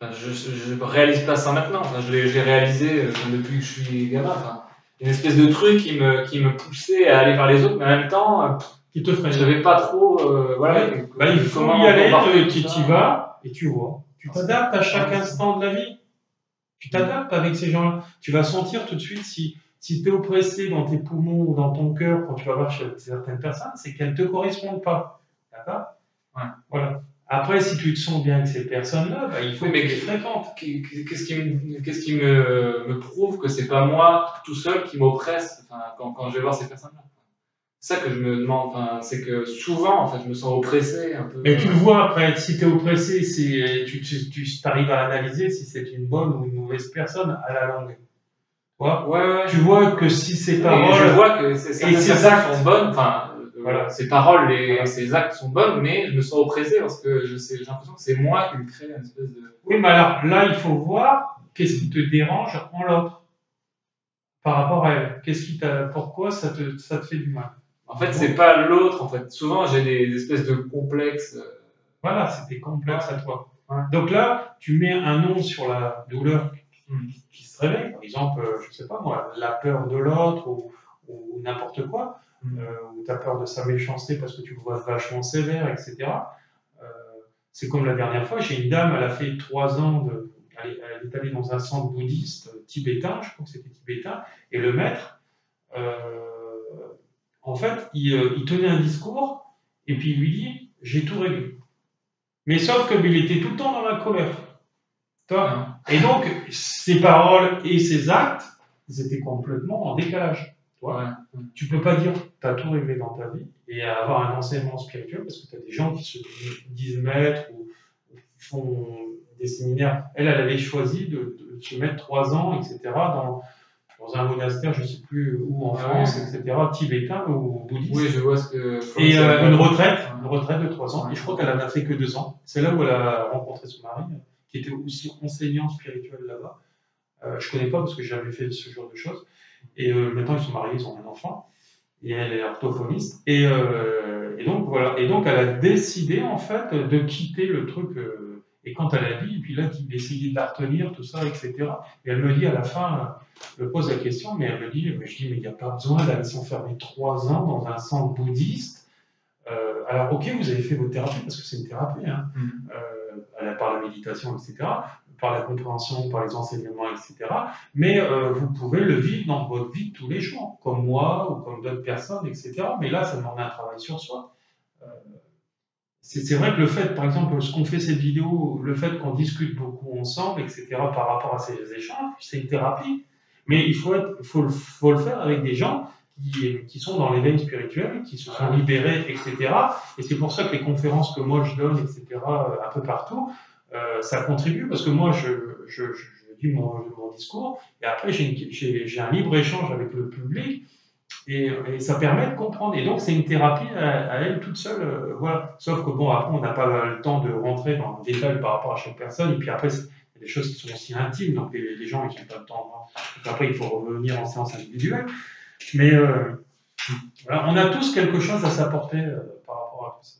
enfin, je ne réalise pas ça maintenant. Enfin, je l'ai réalisé enfin, depuis que je suis gamin. Enfin, une espèce de truc qui me, qui me poussait à aller vers les autres, mais en même temps, qui te ferait. Je ne savais pas trop. Euh, voilà, ouais. bah, il faut y aller, tu y vas et tu vois. Tu t'adaptes à chaque instant de la vie. Tu t'adaptes avec ces gens-là. Tu vas sentir tout de suite si. Si tu es oppressé dans tes poumons ou dans ton cœur quand tu vas voir chez certaines personnes, c'est qu'elles ne te correspondent pas. D'accord ? Ouais. Voilà. Après, si tu te sens bien avec ces personnes-là, bah, il faut oui, mais que tu les fréquentes. Qu'est-ce qui, me, qu'est-ce qui me, me prouve que c'est pas moi tout seul qui m'oppresse enfin, quand, quand je vais voir ces personnes-là ? C'est ça que je me demande. Enfin, c'est que souvent, en fait, je me sens oppressé un peu. Mais tu le vois après. Si tu es oppressé, si tu, tu, tu arrives à analyser si c'est une bonne ou une mauvaise personne à la longue. Ouais, ouais. Tu vois que si ces paroles je vois que et ces actes sont bonnes, enfin, voilà. Ces paroles et ces actes sont bonnes, mais je me sens oppressé parce que j'ai l'impression que c'est moi qui me crée une espèce de. Oui, mais alors là, il faut voir qu'est-ce qui te dérange en l'autre par rapport à elle. Qu'est-ce qui t'a, pourquoi ça te, ça te fait du mal. En fait, c'est pas l'autre. En fait, souvent j'ai des espèces de complexes. Voilà, c'est des complexes à toi. Ouais. Donc là, tu mets un nom sur la douleur qui se réveille, par exemple, je ne sais pas moi, la peur de l'autre ou, ou n'importe quoi, mm. euh, ou tu as peur de sa méchanceté parce que tu le vois vachement sévère, et cetera. Euh, c'est comme la dernière fois, j'ai une dame, elle a fait trois ans, de, elle, elle est allée dans un centre bouddhiste tibétain, je crois que c'était tibétain, et le maître, euh, en fait, il, il tenait un discours, et puis il lui dit, j'ai tout réglé. Mais sauf que il était tout le temps dans la colère. Et donc, ses paroles et ses actes, ils étaient complètement en décalage. Ouais. Tu peux pas dire tu as tout réglé dans ta vie et avoir un enseignement spirituel, parce que tu as des gens qui se disent maîtres ou font des séminaires. Elle, elle avait choisi de, de se mettre trois ans, et cetera, dans, dans un monastère, je sais plus où, en ah, France, ouais. et cetera, tibétain ou bouddhiste. Oui, je vois ce que... Et euh, une retraite, une retraite de trois ans, ouais. et je crois qu'elle en a fait que deux ans. C'est là où elle a rencontré son mari, qui était aussi enseignant spirituel là-bas. Euh, je connais pas parce que j'avais fait ce genre de choses. Et euh, maintenant, ils sont mariés, ils ont un enfant. Et elle est orthophoniste. Et, euh, et donc, voilà. Et donc, elle a décidé, en fait, de quitter le truc. Euh, et quand elle a dit, et puis là, il essayait de la retenir, tout ça, et cetera. Et elle me dit, à la fin, je pose la question, mais elle me dit, mais je dis, mais il n'y a pas besoin d'aller s'enfermer trois ans dans un centre bouddhiste. Euh, alors, ok, vous avez fait votre thérapie, parce que c'est une thérapie, hein. Mm. Euh, a, par la méditation, et cetera, par la compréhension, par les enseignements, et cetera. Mais euh, vous pouvez le vivre dans votre vie de tous les jours, comme moi ou comme d'autres personnes, et cetera. Mais là, ça demande un travail sur soi. Euh, c'est vrai que le fait, par exemple, ce qu'on fait cette vidéo, le fait qu'on discute beaucoup ensemble, et cetera, par rapport à ces échanges, c'est une thérapie. Mais il faut, être, faut, faut le faire avec des gens qui, qui sont dans l'éveil spirituel, qui se sont libérés, et cetera. Et c'est pour ça que les conférences que moi je donne, et cetera, un peu partout, Euh, ça contribue, parce que moi, je, je, je, je dis mon, mon discours, et après, j'ai un libre-échange avec le public, et, et ça permet de comprendre. Et donc, c'est une thérapie à, à elle toute seule. Euh, voilà. Sauf que, bon, après, on n'a pas le temps de rentrer dans le détail par rapport à chaque personne, et puis après, il y a des choses qui sont aussi intimes, donc les, les gens, ils n'ont pas le temps. Donc, après, il faut revenir en séance individuelle. Mais euh, voilà, on a tous quelque chose à s'apporter euh, par rapport à tout ça.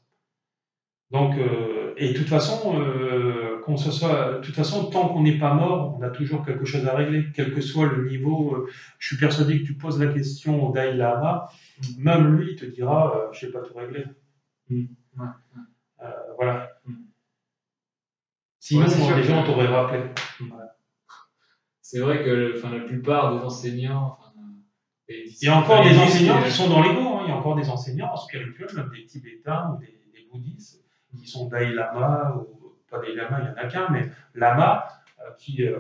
Donc, euh, et de toute façon, euh, qu'on se soit, de toute façon, tant qu'on n'est pas mort, on a toujours quelque chose à régler, quel que soit le niveau. Euh, je suis persuadé que tu poses la question au Dalaï Lama, mm. même lui, il te dira, euh, je n'ai pas tout réglé. Mm. Ouais. Euh, voilà. Mm. Sinon, ouais, les gens t'auraient rappelé. Mm. Ouais. C'est vrai que, enfin, la plupart des enseignants. Des... Il y a encore des enseignants qui sont dans l'ego. Hein. Il y a encore des enseignants spirituels, même des Tibétains ou des, des bouddhistes, qui sont Dalaï Lama, ou pas Dalaï Lama, il n'y en a qu'un, mais Lama, euh, qui, euh,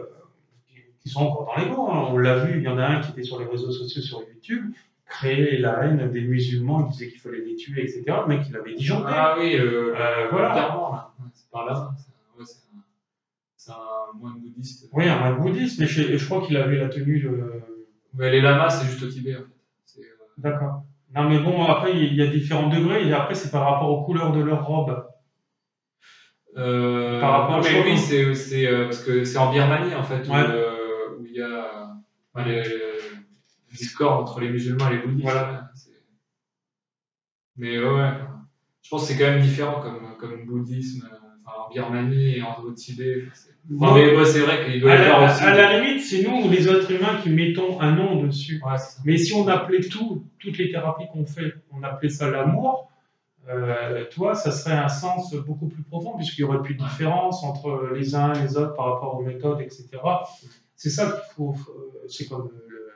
qui, qui sont encore dans l'ego. Hein. On l'a vu, il y en a un qui était sur les réseaux sociaux, sur YouTube, créait la haine des musulmans, il disait qu'il fallait les tuer, et cetera. Le mec, il avait disjoncté. Ah oui, euh, euh, voilà. C'est par là, c'est un, ouais, un moine bouddhiste. Oui, un moine bouddhiste, mais je, je crois qu'il avait la tenue de... Mais les lamas, c'est juste au Tibet, en fait. Euh... D'accord. Non, mais bon, après, il y a différents degrés, et après, c'est par rapport aux couleurs de leur robe. Euh, Par rapport non, mais oui, c'est euh, parce que c'est en Birmanie en fait, où, ouais. euh, où il y a enfin, les, les discordes entre les musulmans et les bouddhistes. Voilà. Mais ouais, je pense que c'est quand même différent comme, comme bouddhisme enfin, en Birmanie et en au Tibet. Enfin, ouais. Mais ouais, c'est vrai qu'il doit y avoir aussi. À la limite, c'est nous, les êtres humains, qui mettons un nom dessus. Ouais, mais si on appelait tout, toutes les thérapies qu'on fait, on appelait ça l'amour. Euh, toi, ça serait un sens beaucoup plus profond, puisqu'il n'y aurait plus de différence entre les uns et les autres par rapport aux méthodes, et cetera. C'est ça qu'il faut, c'est comme le,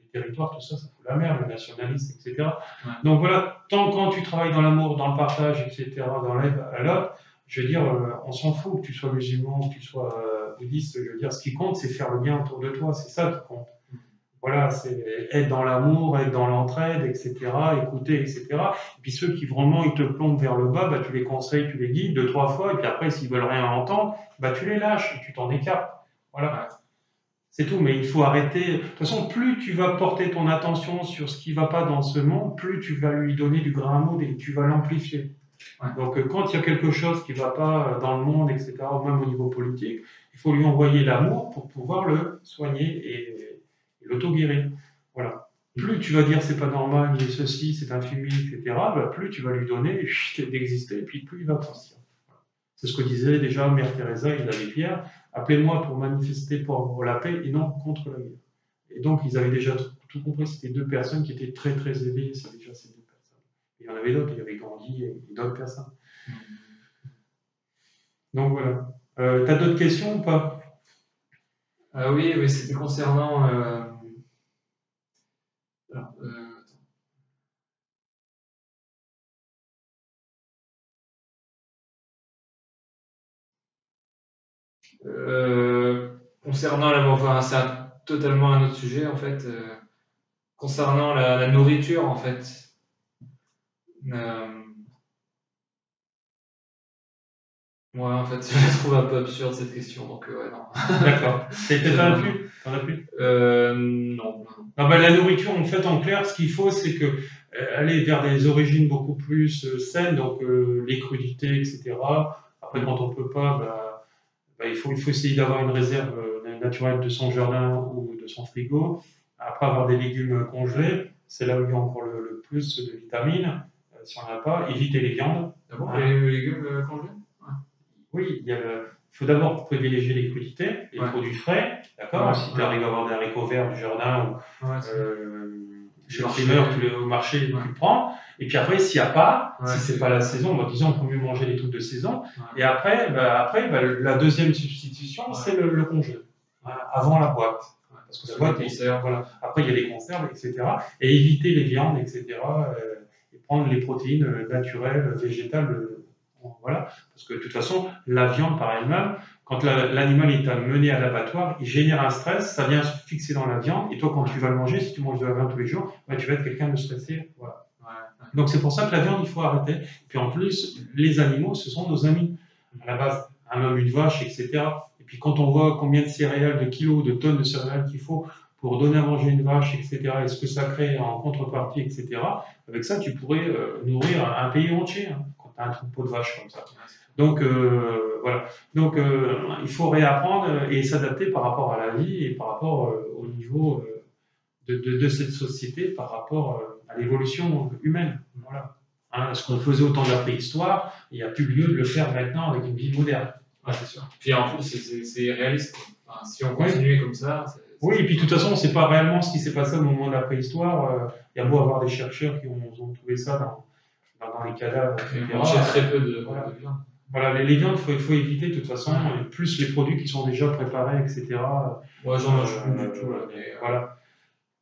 les territoires, tout ça, ça fout la merde, le nationalisme, et cetera. Ouais. Donc voilà, tant quand tu travailles dans l'amour, dans le partage, et cetera, dans l'aide à l'autre, je veux dire, on s'en fout que tu sois musulman, que tu sois bouddhiste, je veux dire, ce qui compte, c'est faire le bien autour de toi, c'est ça qui compte. Voilà, c'est être dans l'amour, être dans l'entraide, et cetera, écouter, et cetera. Et puis ceux qui vraiment, ils te plombent vers le bas, bah, tu les conseilles, tu les guides deux, trois fois, et puis après, s'ils veulent rien entendre, bah, tu les lâches, et tu t'en écartes. Voilà, c'est tout, mais il faut arrêter. De toute façon, plus tu vas porter ton attention sur ce qui ne va pas dans ce monde, plus tu vas lui donner du grain à moudre et tu vas l'amplifier. Ouais. Donc quand il y a quelque chose qui ne va pas dans le monde, et cetera, même au niveau politique, il faut lui envoyer l'amour pour pouvoir le soigner et... l'auto-guérir. Voilà. Plus tu vas dire c'est pas normal, il est ceci, c'est infini, et cetera, bah plus tu vas lui donner d'exister, et puis plus il va partir. Voilà. C'est ce que disait déjà Mère Teresa et l'abbé Pierre, appelez-moi pour manifester pour la paix et non contre la guerre. Et donc ils avaient déjà tout compris, c'était deux personnes qui étaient très très éveillées, c'est déjà ces deux personnes. Et il y en avait d'autres, il y avait Gandhi et d'autres personnes. Donc voilà. Euh, t'as d'autres questions ou pas? euh, Oui, oui, c'était concernant... Euh... Alors, euh, Euh, concernant la, enfin, c'est un, totalement un autre sujet en fait. Euh, concernant la, la nourriture en fait. Euh, Ouais, en fait, je la trouve un peu absurde cette question, donc euh, ouais, non. D'accord. C'est peut-être un plus. T'en as plus ? Euh, non. Ah ben, la nourriture, en fait, en clair, ce qu'il faut, c'est que euh, aller vers des origines beaucoup plus euh, saines, donc euh, les crudités, et cetera. Après, quand on ne peut pas, bah, bah, il, faut, il faut essayer d'avoir une réserve euh, naturelle de son jardin ou de son frigo. Après, avoir des légumes congelés, c'est là où il y a encore le, le plus de vitamines, euh, si on n'en a pas. Éviter les viandes. D'abord, ah, les légumes euh, congelés ? Oui, il faut d'abord privilégier les crudités, les ouais. produits frais, d'accord ouais, si ouais. tu arrives à avoir des haricots verts du jardin ou ouais, euh, chez le primeur, tu les, au marché, ouais. tu le prends. Et puis après, s'il n'y a pas, ouais, si ce n'est pas la saison, bah, disons qu'on peut mieux manger les trucs de saison. Ouais. Et après, bah, après bah, la deuxième substitution, ouais. c'est le, le congé, ouais, avant la boîte. Ouais, parce que la boîte, est, voilà. Après, il y a les conserves, et cetera. Et éviter les viandes, et cetera. Euh, et prendre les protéines euh, naturelles, végétales. Euh, Voilà, parce que de toute façon, la viande par elle-même, quand l'animal est amené à l'abattoir, il génère un stress, ça vient se fixer dans la viande, et toi quand tu vas le manger, si tu manges de la viande tous les jours, bah, tu vas être quelqu'un de stressé. Voilà. Ouais. Donc c'est pour ça que la viande, il faut arrêter. Et puis en plus, les animaux, ce sont nos amis. À la base, un homme, une vache, et cetera. Et puis quand on voit combien de céréales, de kilos, de tonnes de céréales qu'il faut pour donner à manger une vache, et cetera, et ce que ça crée en contrepartie, et cetera, avec ça, tu pourrais euh, nourrir un, un pays entier. Hein. Un troupeau de vaches comme ça. Donc, euh, voilà. Donc, euh, il faut réapprendre et s'adapter par rapport à la vie et par rapport euh, au niveau euh, de, de, de cette société, par rapport euh, à l'évolution humaine. Voilà. Hein, ce qu'on faisait au temps de la préhistoire, il n'y a plus lieu de le faire maintenant avec une vie moderne. Ouais, c'est sûr. Puis en plus, c'est réaliste. Enfin, si on continuait oui. comme ça. C'est, c'est... Oui, et puis de toute façon, on ne sait pas réellement ce qui s'est passé au moment de la préhistoire. Il y a beau avoir des chercheurs qui ont, ont trouvé ça dans. dans les cadavres, et cetera. On mange très peu de, voilà. de viande. Voilà, les, les viandes, il faut, faut éviter de toute façon, ouais. plus les produits qui sont déjà préparés, et cetera. Ouais, j'en mange plus du tout. Voilà.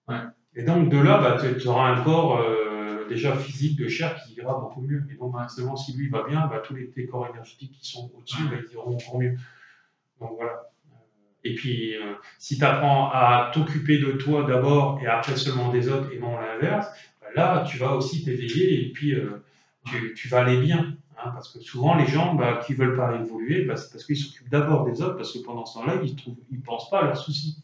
Ouais. Et donc, de là, bah, tu auras un corps euh, déjà physique de chair qui ira beaucoup mieux. Et donc, seulement si lui va bien, bah, tous les, les corps énergétiques qui sont au-dessus, ouais. bah, ils iront encore mieux. Donc, voilà. Et puis, euh, si tu apprends à t'occuper de toi d'abord et après seulement des autres et non l'inverse, bah, là, tu vas aussi t'éveiller et puis. Euh, Tu, tu vas aller bien, hein, parce que souvent les gens bah, qui ne veulent pas évoluer, bah, c'est parce qu'ils s'occupent d'abord des autres, parce que pendant ce temps-là, ils ne pensent pas à leurs soucis.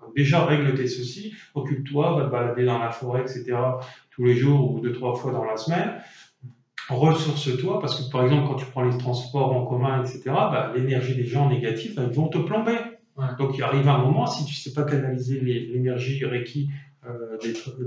Donc, déjà, règle tes soucis, occupe-toi, va te balader dans la forêt, et cetera, tous les jours ou deux, trois fois dans la semaine, ressource-toi, parce que par exemple, quand tu prends les transports en commun, et cetera, bah, l'énergie des gens négatifs, bah, ils vont te plomber. Ouais. Donc, il arrive un moment, si tu ne sais pas canaliser l'énergie Reiki euh,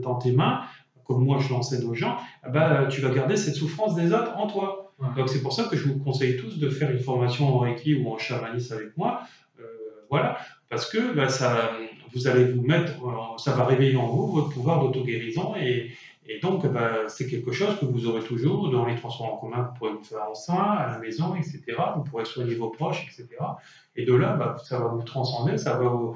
dans tes mains, comme moi je l'enseigne aux gens, bah, tu vas garder cette souffrance des autres en toi. Ouais. Donc c'est pour ça que je vous conseille tous de faire une formation en Reiki ou en chamanisme avec moi, euh, voilà, parce que bah, ça, vous allez vous mettre, ça va réveiller en vous votre pouvoir d'auto-guérison et, et donc bah, c'est quelque chose que vous aurez toujours dans les transports en commun, vous pourrez vous faire enceinte, à la maison, et cetera. Vous pourrez soigner vos proches, et cetera. Et de là, bah, ça va vous transcender, ça va vous...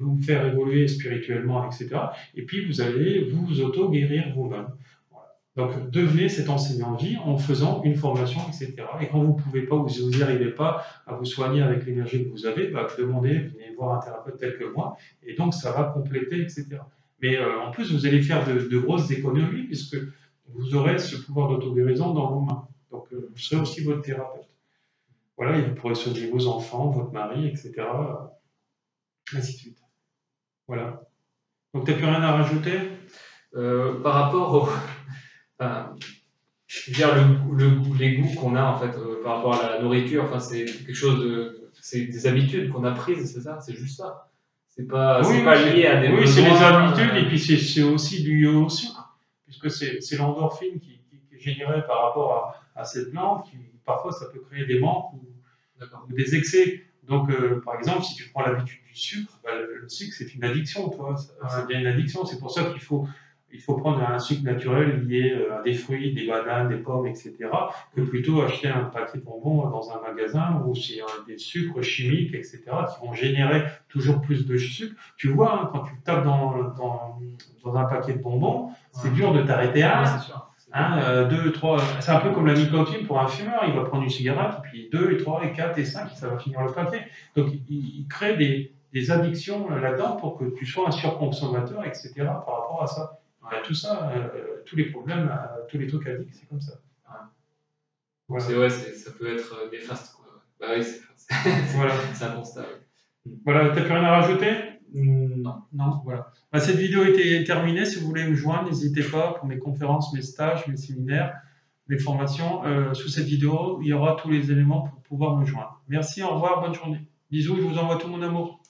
vous faire évoluer spirituellement, et cetera. Et puis, vous allez vous auto-guérir vous-même. Voilà. Donc, devenez cet enseignant de vie en faisant une formation, et cetera. Et quand vous ne pouvez pas, ou si vous n'y arrivez pas à vous soigner avec l'énergie que vous avez, bah, demandez, venez voir un thérapeute tel que moi, et donc ça va compléter, et cetera. Mais euh, en plus, vous allez faire de, de grosses économies, puisque vous aurez ce pouvoir d'auto-guérison dans vos mains. Donc, euh, vous serez aussi votre thérapeute. Voilà, et vous pourrez soigner vos enfants, votre mari, et cetera, ainsi de suite. Voilà. Donc, tu n'as plus rien à rajouter euh, par rapport au, enfin, je veux dire, le, le, les goûts qu'on a en fait euh, par rapport à la nourriture. Enfin, c'est quelque chose de, c'est des habitudes qu'on a prises, c'est ça, c'est juste ça. C'est pas, oui, oui, pas lié à des. Oui, c'est les habitudes et puis c'est aussi lié au sucre, puisque c'est l'endorphine qui, qui, qui est générée par rapport à, à cette glande qui parfois ça peut créer des manques ou, ou des excès. Donc, euh, par exemple, si tu prends l'habitude du sucre, bah, le, le sucre, c'est une addiction, toi. Ça, ouais. ça devient une addiction. C'est pour ça qu'il faut, il faut prendre un sucre naturel lié euh, à des fruits, des bananes, des pommes, et cetera, que plutôt acheter un paquet de bonbons dans un magasin où c'est euh, des sucres chimiques, et cetera, qui vont générer toujours plus de sucre. Tu vois, hein, quand tu tapes dans, dans, dans un paquet de bonbons, ouais. c'est dur de t'arrêter à un. Ouais, Hein, euh, deux, trois, c'est un peu comme la nicotine pour un fumeur, il va prendre une cigarette, et puis deux, et trois, et quatre, et cinq, et ça va finir le papier. Donc il, il crée des, des addictions là-dedans pour que tu sois un surconsommateur, et cetera par rapport à ça. Ouais, tout ça, euh, tous les problèmes, euh, tous les trucs addicts, c'est comme ça. Ouais. Voilà. C'est ouais, ça peut être néfaste. Quoi. Bah oui, c'est voilà. un constat. Ouais. Voilà, t'as plus rien à rajouter? Non, non, voilà. Bah, cette vidéo était terminée. Si vous voulez me joindre, n'hésitez pas pour mes conférences, mes stages, mes séminaires, mes formations. Euh, sous cette vidéo, il y aura tous les éléments pour pouvoir me joindre. Merci, au revoir, bonne journée. Bisous, je vous envoie tout mon amour.